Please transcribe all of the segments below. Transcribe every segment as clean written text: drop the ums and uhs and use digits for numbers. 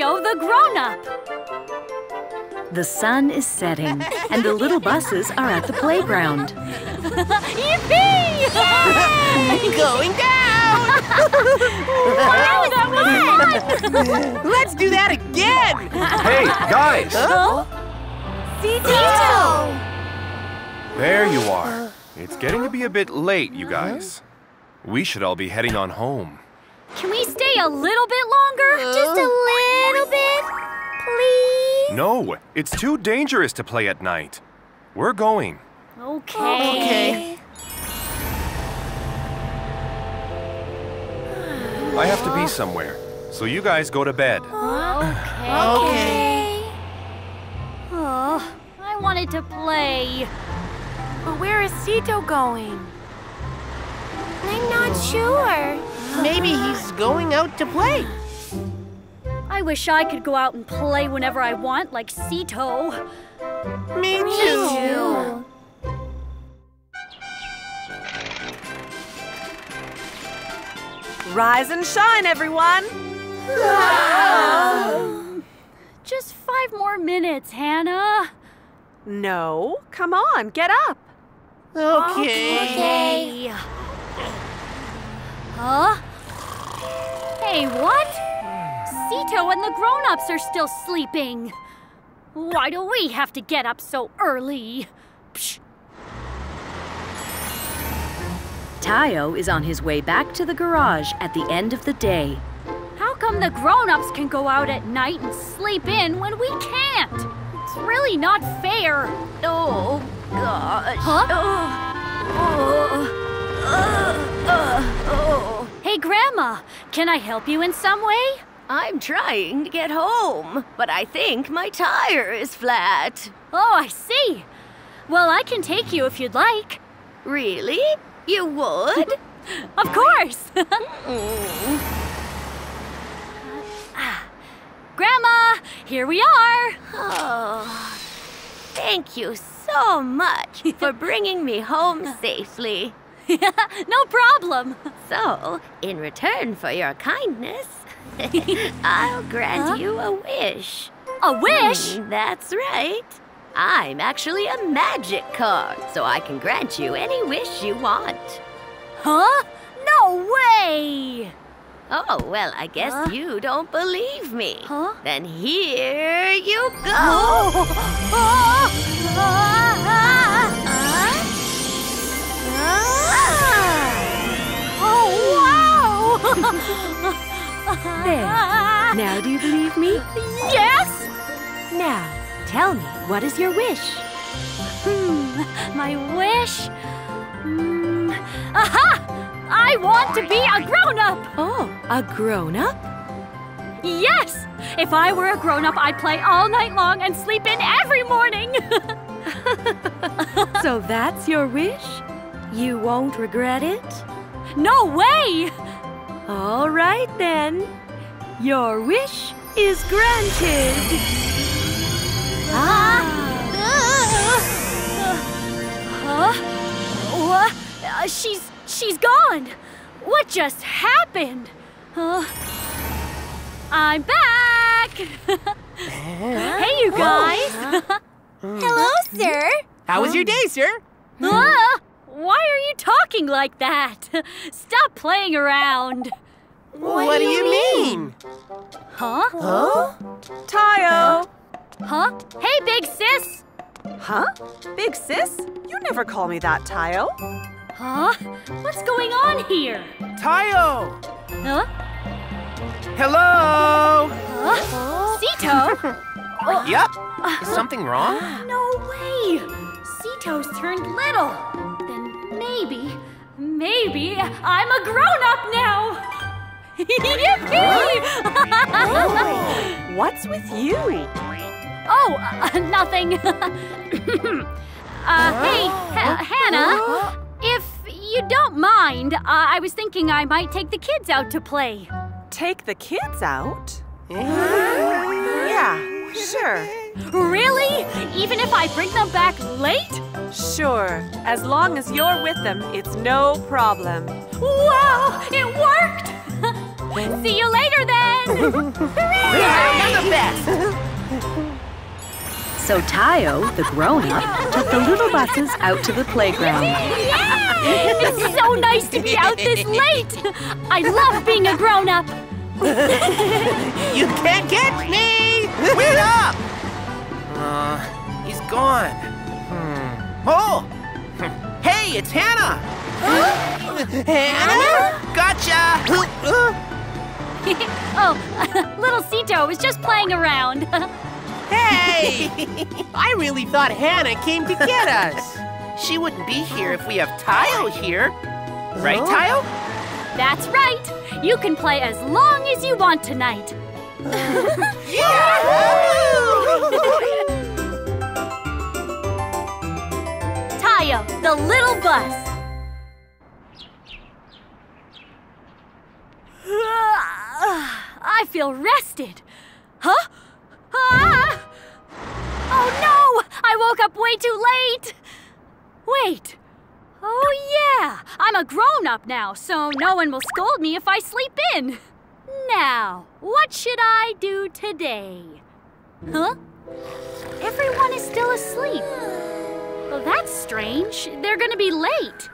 Tayo the grown-up! The sun is setting, and the little buses are at the playground. Yippee! I'm going down! Wow, that was fun! Let's do that again! Hey, guys! Huh? Cito! There you are. It's getting to be a bit late, you guys. We should all be heading on home. Can we stay a little bit longer? Just a little bit, please? No, it's too dangerous to play at night. We're going. Okay. I have to be somewhere, so you guys go to bed. Okay. Oh, I wanted to play. But where is Cito going? I'm not sure. Maybe he's going out to play. I wish I could go out and play whenever I want, like Cito. Me too. Rise and shine, everyone! Just 5 more minutes, Hannah. No, come on, get up. Okay. Huh? Hey, what? Cito and the grown-ups are still sleeping. Why do we have to get up so early? Psh. Tayo is on his way back to the garage at the end of the day. How come the grown-ups can go out at night and sleep in when we can't? It's really not fair. Oh, gosh. Huh? Hey, Grandma, can I help you in some way? I'm trying to get home, but I think my tire is flat. Oh, I see. Well, I can take you if you'd like. Really? You would? Of course! Grandma, here we are! Oh, thank you so much for bringing me home safely. No problem. So, in return for your kindness, I'll grant you a wish. A wish? That's right. I'm actually a magic card, so I can grant you any wish you want. Huh? No way! Oh, well, I guess you don't believe me. Huh? Then here you go! Oh, wow! There. Now do you believe me? Yes! Now. Tell me, what is your wish? My wish? Aha! I want to be a grown-up! Oh, a grown-up? Yes! If I were a grown-up, I'd play all night long and sleep in every morning! So that's your wish? You won't regret it? No way! All right, then. Your wish is granted! She's gone. What just happened? I'm back. Hey, you guys. Hello, sir. How was your day, sir? Why are you talking like that? Stop playing around. What do you mean? Tayo. Hey, big sis! Big sis? You never call me that, Tayo. What's going on here? Tayo! Hello! Cito? Yep. Is something wrong? No way! Cito's turned little. Then maybe I'm a grown-up now! Yippee! What's with you? Oh, nothing. Hey, Hannah, if you don't mind, I was thinking I might take the kids out to play. Take the kids out? Yeah, sure. Really? Even if I bring them back late? Sure. As long as you're with them, it's no problem. Wow, it worked! See you later, then! Hooray! I'm the best! So Tayo, the grown-up, took the little buses out to the playground. Yay! It's so nice to be out this late! I love being a grown-up! You can't catch me! Wait up! He's gone. Oh! Hey, it's Hannah! Hannah? Gotcha! Little Cito was just playing around. Hey! I really thought Hannah came to get us. She wouldn't be here if we have Tayo here. Right, Tayo? That's right. You can play as long as you want tonight. Yeah! Tayo, the little bus. I feel rested. Huh? Ah! Oh no! I woke up way too late. Wait. Oh yeah, I'm a grown-up now, so no one will scold me if I sleep in. Now, what should I do today? Huh? Everyone is still asleep. Well, that's strange. They're gonna be late.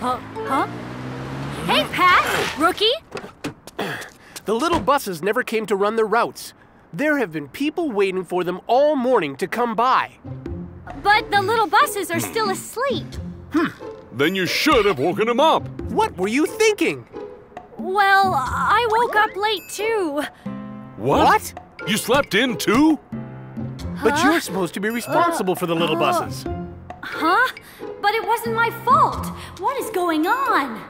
Huh? Hey, Pat, rookie. The little buses never came to run their routes. There have been people waiting for them all morning to come by. But the little buses are still asleep. Then you should have woken them up. What were you thinking? Well, I woke up late too. What? You slept in too? Huh? But you're supposed to be responsible for the little buses. Huh? But it wasn't my fault. What is going on?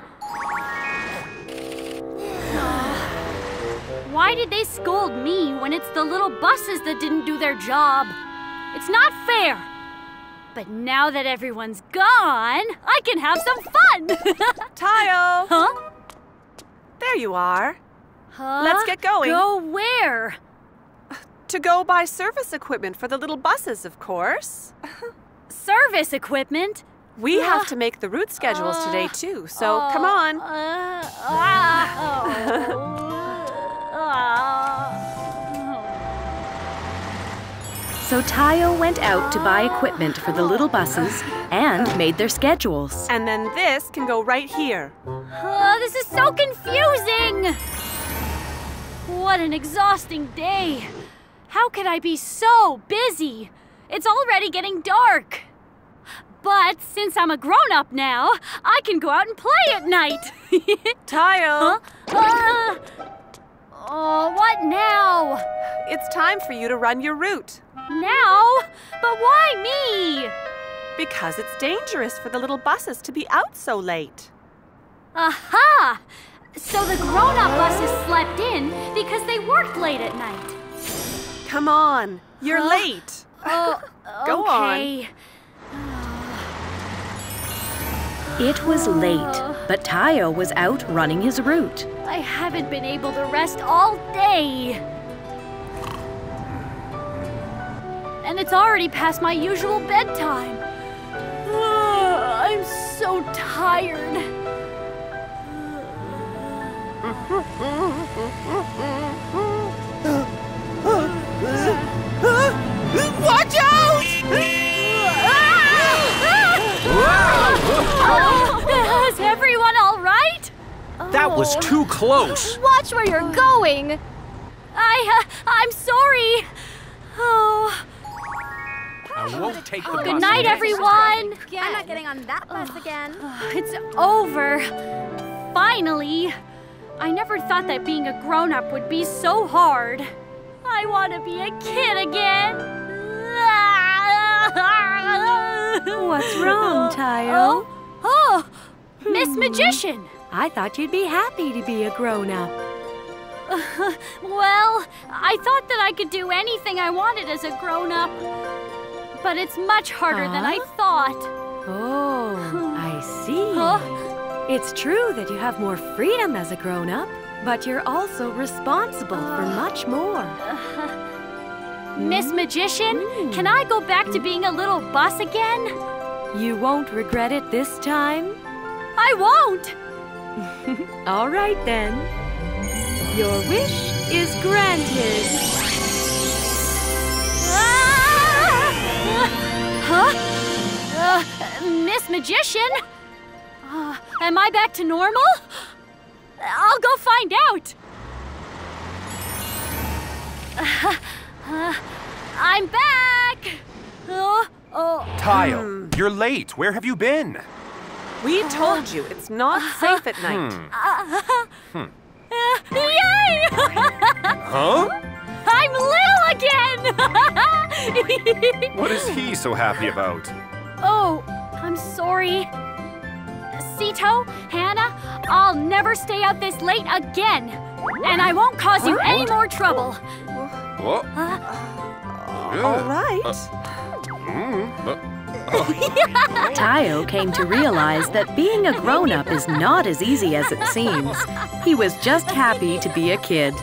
Why did they scold me when it's the little buses that didn't do their job? It's not fair. But now that everyone's gone, I can have some fun. Tayo! Huh? There you are. Huh? Let's get going. Go where? To go buy service equipment for the little buses, of course. Service equipment? We have to make the route schedules today, too, so come on. So Tayo went out to buy equipment for the little buses and made their schedules. And then this can go right here. This is so confusing! What an exhausting day. How could I be so busy? It's already getting dark. But since I'm a grown-up now, I can go out and play at night. Tayo! What now? It's time for you to run your route. Now? But why me? Because it's dangerous for the little buses to be out so late. Aha! So the grown-up buses slept in because they worked late at night. Come on, you're late. Go on. It was late, but Tayo was out running his route. I haven't been able to rest all day. And it's already past my usual bedtime. I'm so tired. Watch out! Is everyone all right? That was too close. Watch where you're going. I'm sorry. I won't take the bus. Good night, everyone. I'm not getting on that bus again. It's over. Finally. I never thought that being a grown-up would be so hard. I want to be a kid again. What's wrong, Tayo? Miss Magician! I thought you'd be happy to be a grown-up. Well, I thought that I could do anything I wanted as a grown-up. But it's much harder than I thought. Oh, I see. It's true that you have more freedom as a grown-up, but you're also responsible for much more. Miss Magician, can I go back to being a little bus again? You won't regret it this time. I won't! All right, then. Your wish is granted. Huh? Miss Magician? Am I back to normal? I'll go find out. I'm back! Tayo, you're late. Where have you been? We told you it's not safe at night. Yay! Huh? I'm little again! What is he so happy about? Oh, I'm sorry. Cito, Hannah, I'll never stay out this late again. And I won't cause you any more trouble. What? All right. Tayo came to realize that being a grown-up is not as easy as it seems. He was just happy to be a kid.